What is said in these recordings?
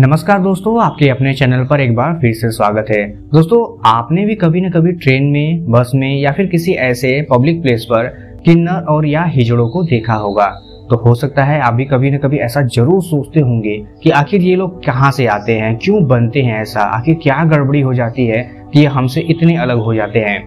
नमस्कार दोस्तों, आपके अपने चैनल पर एक बार फिर से स्वागत है। दोस्तों, आपने भी कभी न कभी ट्रेन में, बस में या फिर किसी ऐसे पब्लिक प्लेस पर किन्नर और या हिजड़ों को देखा होगा। तो हो सकता है आप भी कभी न कभी ऐसा जरूर सोचते होंगे कि आखिर ये लोग कहाँ से आते हैं, क्यों बनते हैं ऐसा, आखिर क्या गड़बड़ी हो जाती है कि ये हमसे इतने अलग हो जाते हैं।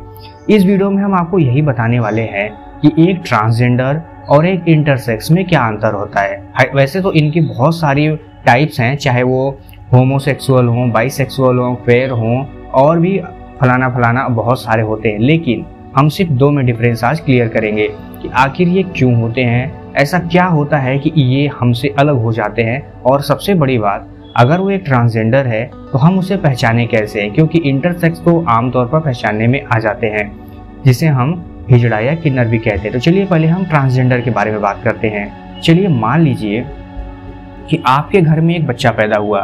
इस वीडियो में हम आपको यही बताने वाले हैं कि एक ट्रांसजेंडर और एक इंटरसेक्स में क्या अंतर होता है। वैसे तो इनकी बहुत सारी टाइप्स हैं, चाहे वो होमोसेक्सुअल हो, बाइसेक्सुअल हो, क्वेयर हो और भी फलाना बहुत सारे होते हैं, लेकिन हम सिर्फ दो में डिफरेंस आज क्लियर करेंगे कि आखिर ये क्यों होते हैं, ऐसा क्या होता है कि ये हमसे अलग हो जाते हैं। और सबसे बड़ी बात, अगर वो एक ट्रांसजेंडर है तो हम उसे पहचाने कैसे, क्योंकि इंटरसेक्स तो आमतौर पर पहचानने में आ जाते हैं, जिसे हम हिजड़ा या किन्नर भी कहते हैं। तो चलिए पहले हम ट्रांसजेंडर के बारे में बात करते हैं। चलिए मान लीजिए कि आपके घर में एक बच्चा पैदा हुआ।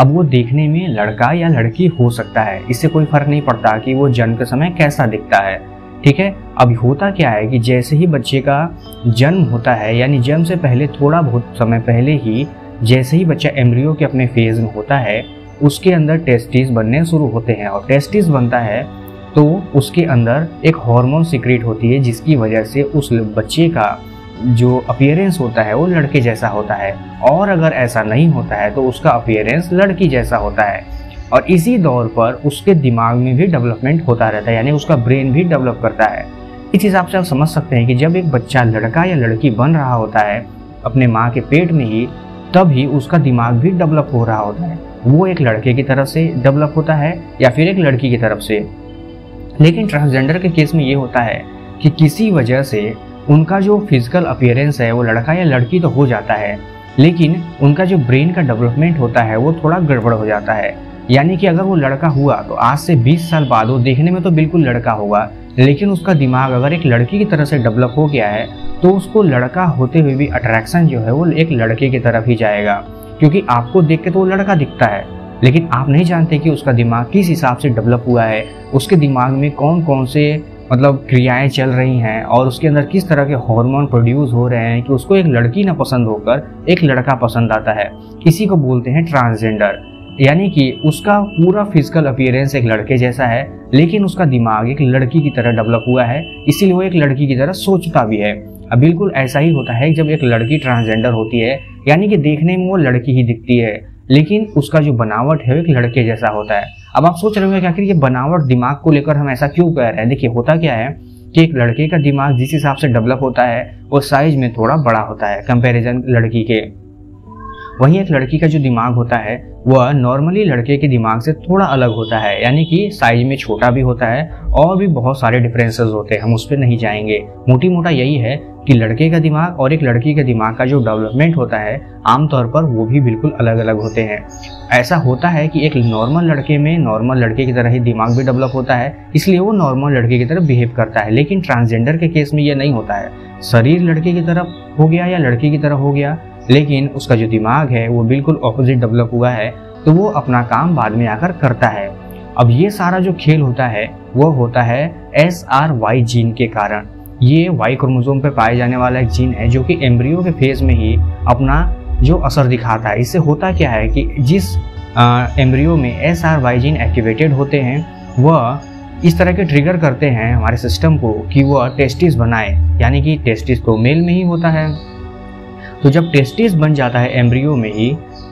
अब वो देखने में लड़का या लड़की हो सकता है, इससे कोई फर्क नहीं पड़ता कि वो जन्म के समय कैसा दिखता है, ठीक है। अब होता क्या है कि जैसे ही बच्चे का जन्म होता है, यानी जन्म से पहले थोड़ा बहुत समय पहले ही, जैसे ही बच्चा एम्ब्रियो के अपने फेज में होता है, उसके अंदर टेस्टिस बनने शुरू होते हैं। और टेस्टिस बनता है तो उसके अंदर एक हार्मोन सीक्रेट होती है, जिसकी वजह से उस बच्चे का जो अपीयरेंस होता है वो लड़के जैसा होता है, और अगर ऐसा नहीं होता है तो उसका अपीयरेंस लड़की जैसा होता है। और इसी दौर पर उसके दिमाग में भी डेवलपमेंट होता रहता है, यानी उसका ब्रेन भी डेवलप करता है। इस हिसाब से आप समझ सकते हैं कि जब एक बच्चा लड़का या लड़की बन रहा होता है अपने माँ के पेट में ही, तब ही उसका दिमाग भी डेवलप हो रहा होता है। वो एक लड़के की तरफ से डेवलप होता है या फिर एक लड़की की तरफ से। लेकिन ट्रांसजेंडर के केस में ये होता है कि किसी वजह से उनका जो फिजिकल अपीयरेंस है वो लड़का या लड़की तो हो जाता है, लेकिन उनका जो ब्रेन का डेवलपमेंट होता है वो थोड़ा गड़बड़ हो जाता है। यानी कि अगर वो लड़का हुआ तो आज से 20 साल बाद वो देखने में तो बिल्कुल लड़का होगा, लेकिन उसका दिमाग अगर एक लड़की की तरह से डेवलप हो गया है तो उसको लड़का होते हुए भी अट्रैक्शन जो है वो एक लड़के की तरफ ही जाएगा, क्योंकि आपको देख के तो वो लड़का दिखता है, लेकिन आप नहीं जानते कि उसका दिमाग किस हिसाब से डेवलप हुआ है, उसके दिमाग में कौन कौन से मतलब क्रियाएं चल रही हैं और उसके अंदर किस तरह के हार्मोन प्रोड्यूस हो रहे हैं कि उसको एक लड़की ना पसंद होकर एक लड़का पसंद आता है। इसी को बोलते हैं ट्रांसजेंडर, यानी कि उसका पूरा फिजिकल अपीयरेंस एक लड़के जैसा है, लेकिन उसका दिमाग एक लड़की की तरह डेवलप हुआ है, इसीलिए वो एक लड़की की तरह सोचता भी है। अब बिल्कुल ऐसा ही होता है जब एक लड़की ट्रांसजेंडर होती है, यानी कि देखने में वो लड़की ही दिखती है, लेकिन उसका जो बनावट है वो एक लड़के जैसा होता है। अब आप सोच रहे होंगे कि आखिर ये बनावट दिमाग को लेकर हम ऐसा क्यों कह रहे हैं। देखिए होता क्या है कि एक लड़के का दिमाग जिस हिसाब से डेवलप होता है वो साइज में थोड़ा बड़ा होता है कंपैरिजन लड़की के, वहीं एक लड़की का जो दिमाग होता है वह नॉर्मली लड़के के दिमाग से थोड़ा अलग होता है, यानी कि साइज में छोटा भी होता है और भी बहुत सारे डिफरेंसेस होते हैं, हम उस पर नहीं जाएंगे। मोटी मोटा यही है कि लड़के का दिमाग और एक लड़की के दिमाग का जो डेवलपमेंट होता है आमतौर पर वो भी बिल्कुल अलग अलग होते हैं। ऐसा होता है कि एक नॉर्मल लड़के में नॉर्मल लड़के की तरह ही दिमाग भी डेवलप होता है, इसलिए वो नॉर्मल लड़के की तरह बिहेव करता है, लेकिन ट्रांसजेंडर के केस में ये नहीं होता है। शरीर लड़के की तरफ हो गया या लड़की की तरह हो गया, लेकिन उसका जो दिमाग है वो बिल्कुल ऑपोजिट डेवलप हुआ है, तो वो अपना काम बाद में आकर करता है। अब ये सारा जो खेल होता है वो होता है SRY जीन के कारण। ये Y क्रोमोसोम पे पाए जाने वाला एक जीन है जो कि एम्ब्रियो के फेज में ही अपना जो असर दिखाता है। इससे होता क्या है कि जिस एम्ब्रियो में SRY जीन एक्टिवेटेड होते हैं वह इस तरह के ट्रिगर करते हैं हमारे सिस्टम को कि वह टेस्टिस बनाए, यानी कि टेस्टिस तो मेल में ही होता है। तो जब टेस्टिस बन जाता है एम्ब्रियो में ही,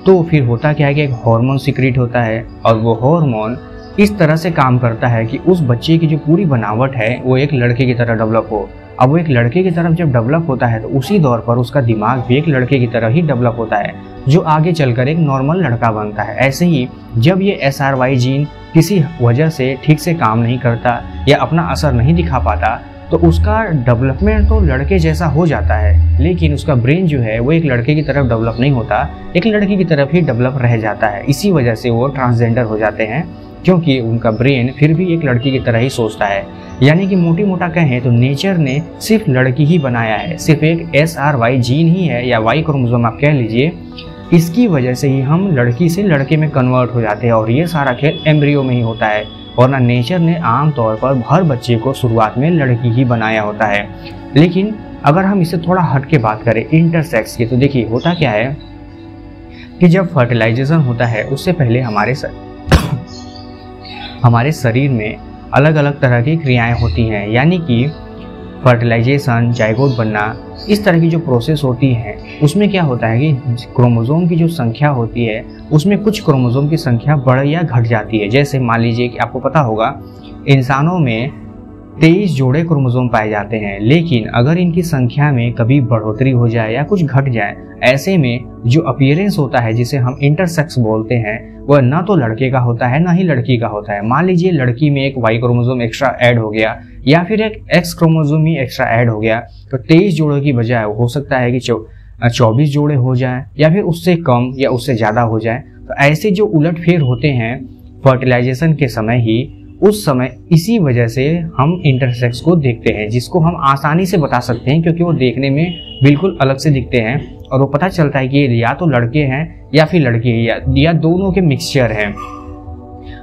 तो फिर होता क्या है कि एक हार्मोन सीक्रेट होता है, और वो हार्मोन इस तरह से काम करता है कि उस बच्चे की जो पूरी बनावट है वो एक लड़के की तरह डेवलप हो। अब वो एक लड़के की तरफ जब डेवलप होता है तो उसी दौर पर उसका दिमाग भी एक लड़के की तरह ही डेवलप होता है, जो आगे चलकर एक नॉर्मल लड़का बनता है। ऐसे ही जब ये SRY जीन किसी वजह से ठीक से काम नहीं करता या अपना असर नहीं दिखा पाता, तो उसका डेवलपमेंट तो लड़के जैसा हो जाता है, लेकिन उसका ब्रेन जो है वो एक लड़के की तरफ डेवलप नहीं होता, एक लड़की की तरफ ही डेवलप रह जाता है। इसी वजह से वो ट्रांसजेंडर हो जाते हैं, क्योंकि उनका ब्रेन फिर भी एक लड़की की तरह ही सोचता है। यानी कि मोटी मोटा कहें तो नेचर ने सिर्फ लड़की ही बनाया है, सिर्फ एक SRY जीन ही है या Y क्रोमोसोम आप कह लीजिए, इसकी वजह से ही हम लड़की से लड़के में कन्वर्ट हो जाते हैं। और ये सारा खेल एम्ब्रियो में ही होता है, वरना नेचर ने आमतौर पर हर बच्चे को शुरुआत में लड़की ही बनाया होता है। लेकिन अगर हम इसे थोड़ा हट के बात करें इंटरसेक्स की, तो देखिए होता क्या है कि जब फर्टिलाइजेशन होता है उससे पहले हमारे शरीर में अलग अलग तरह की क्रियाएं होती हैं, यानी कि फर्टिलाइजेशन, जायगोट बनना, इस तरह की जो प्रोसेस होती है उसमें क्या होता है कि क्रोमोसोम की जो संख्या होती है उसमें कुछ क्रोमोसोम की संख्या बढ़ या घट जाती है। जैसे मान लीजिए कि आपको पता होगा इंसानों में 23 जोड़े क्रोमोसोम पाए जाते हैं, लेकिन अगर इनकी संख्या में कभी बढ़ोतरी हो जाए या कुछ घट जाए, ऐसे में जो अपीयरेंस होता है जिसे हम इंटरसेक्स बोलते हैं, वह ना तो लड़के का होता है ना ही लड़की का होता है। मान लीजिए लड़की में एक वाई क्रोमोसोम एक्स्ट्रा ऐड हो गया या फिर एक एक्स क्रोमोसोम ही एक्स्ट्रा ऐड हो गया, तो 23 जोड़ों की बजाय हो सकता है कि 24 जोड़े हो जाए या फिर उससे कम या उससे ज़्यादा हो जाए। तो ऐसे जो उलटफेर होते हैं फर्टिलाइजेशन के समय ही, उस समय इसी वजह से हम इंटरसेक्स को देखते हैं, जिसको हम आसानी से बता सकते हैं क्योंकि वो देखने में बिल्कुल अलग से दिखते हैं और वो पता चलता है कि ये या तो लड़के हैं या फिर लड़की है या दोनों के मिक्सचर हैं।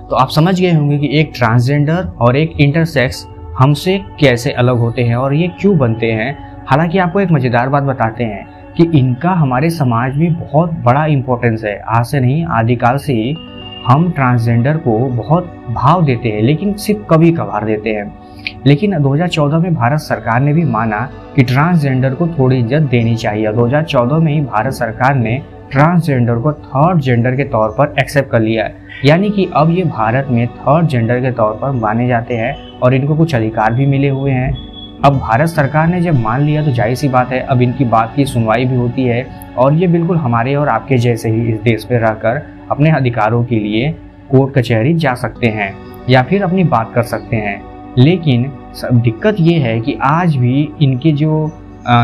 तो आप समझ गए होंगे कि एक ट्रांसजेंडर और एक इंटरसेक्स हमसे कैसे अलग होते हैं और ये क्यों बनते हैं। हालांकि आपको एक मज़ेदार बात बताते हैं कि इनका हमारे समाज में बहुत बड़ा इम्पोर्टेंस है। आज से नहीं, आदिकाल से ही हम ट्रांसजेंडर को बहुत भाव देते हैं, लेकिन सिर्फ कभी कभार देते हैं। लेकिन 2014 में भारत सरकार ने भी माना कि ट्रांसजेंडर को थोड़ी इज्जत देनी चाहिए। 2014 में ही भारत सरकार ने ट्रांसजेंडर को थर्ड जेंडर के तौर पर एक्सेप्ट कर लिया, यानी कि अब ये भारत में थर्ड जेंडर के तौर पर माने जाते हैं और इनको कुछ अधिकार भी मिले हुए हैं। अब भारत सरकार ने जब मान लिया तो जाहिर सी बात है अब इनकी बात की सुनवाई भी होती है और ये बिल्कुल हमारे और आपके जैसे ही इस देश में रहकर अपने अधिकारों के लिए कोर्ट कचहरी जा सकते हैं या फिर अपनी बात कर सकते हैं। लेकिन दिक्कत ये है कि आज भी इनके जो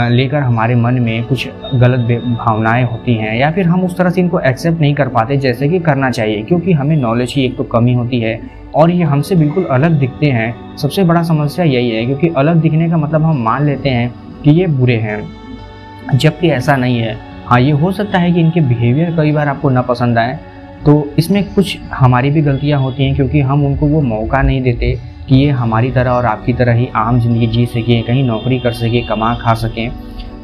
लेकर हमारे मन में कुछ गलत भावनाएं होती हैं या फिर हम उस तरह से इनको एक्सेप्ट नहीं कर पाते जैसे कि करना चाहिए, क्योंकि हमें नॉलेज की एक तो कमी होती है और ये हमसे बिल्कुल अलग दिखते हैं। सबसे बड़ा समस्या यही है, क्योंकि अलग दिखने का मतलब हम मान लेते हैं कि ये बुरे हैं, जबकि ऐसा नहीं है। हाँ, ये हो सकता है कि इनके बिहेवियर कई बार आपको ना पसंद आए, तो इसमें कुछ हमारी भी गलतियाँ होती हैं, क्योंकि हम उनको वो मौका नहीं देते कि ये हमारी तरह और आपकी तरह ही आम जिंदगी जी सकें, कहीं नौकरी कर सकें, कमा खा सकें।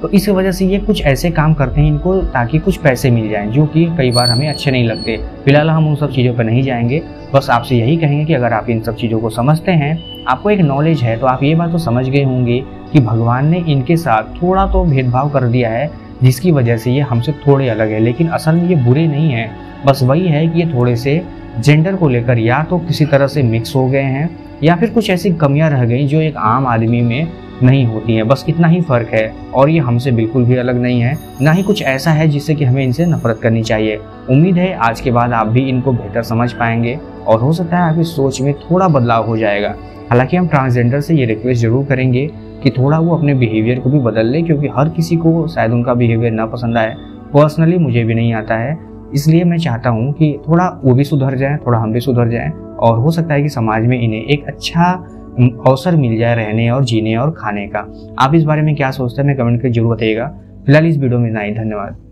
तो इस वजह से ये कुछ ऐसे काम करते हैं इनको ताकि कुछ पैसे मिल जाएं, जो कि कई बार हमें अच्छे नहीं लगते। फिलहाल हम उन सब चीज़ों पर नहीं जाएंगे, बस आपसे यही कहेंगे कि अगर आप इन सब चीज़ों को समझते हैं, आपको एक नॉलेज है, तो आप ये बात तो समझ गए होंगे कि भगवान ने इनके साथ थोड़ा तो भेदभाव कर दिया है, जिसकी वजह से ये हमसे थोड़े अलग है। लेकिन असल में ये बुरे नहीं हैं, बस वही है कि ये थोड़े से जेंडर को लेकर या तो किसी तरह से मिक्स हो गए हैं या फिर कुछ ऐसी कमियां रह गई जो एक आम आदमी में नहीं होती हैं, बस इतना ही फ़र्क है। और ये हमसे बिल्कुल भी अलग नहीं है, ना ही कुछ ऐसा है जिससे कि हमें इनसे नफरत करनी चाहिए। उम्मीद है आज के बाद आप भी इनको बेहतर समझ पाएंगे और हो सकता है आपकी सोच में थोड़ा बदलाव हो जाएगा। हालांकि हम ट्रांसजेंडर से ये रिक्वेस्ट ज़रूर करेंगे कि थोड़ा वो अपने बिहेवियर को भी बदल लें, क्योंकि हर किसी को शायद उनका बिहेवियर ना पसंद आए। पर्सनली मुझे भी नहीं आता है, इसलिए मैं चाहता हूँ कि थोड़ा वो भी सुधर जाए, थोड़ा हम भी सुधर जाएँ और हो सकता है कि समाज में इन्हें एक अच्छा अवसर मिल जाए रहने और जीने और खाने का। आप इस बारे में क्या सोचते हैं, मैं कमेंट करके जरूर बताइएगा। फिलहाल इस वीडियो में इतना ही, धन्यवाद।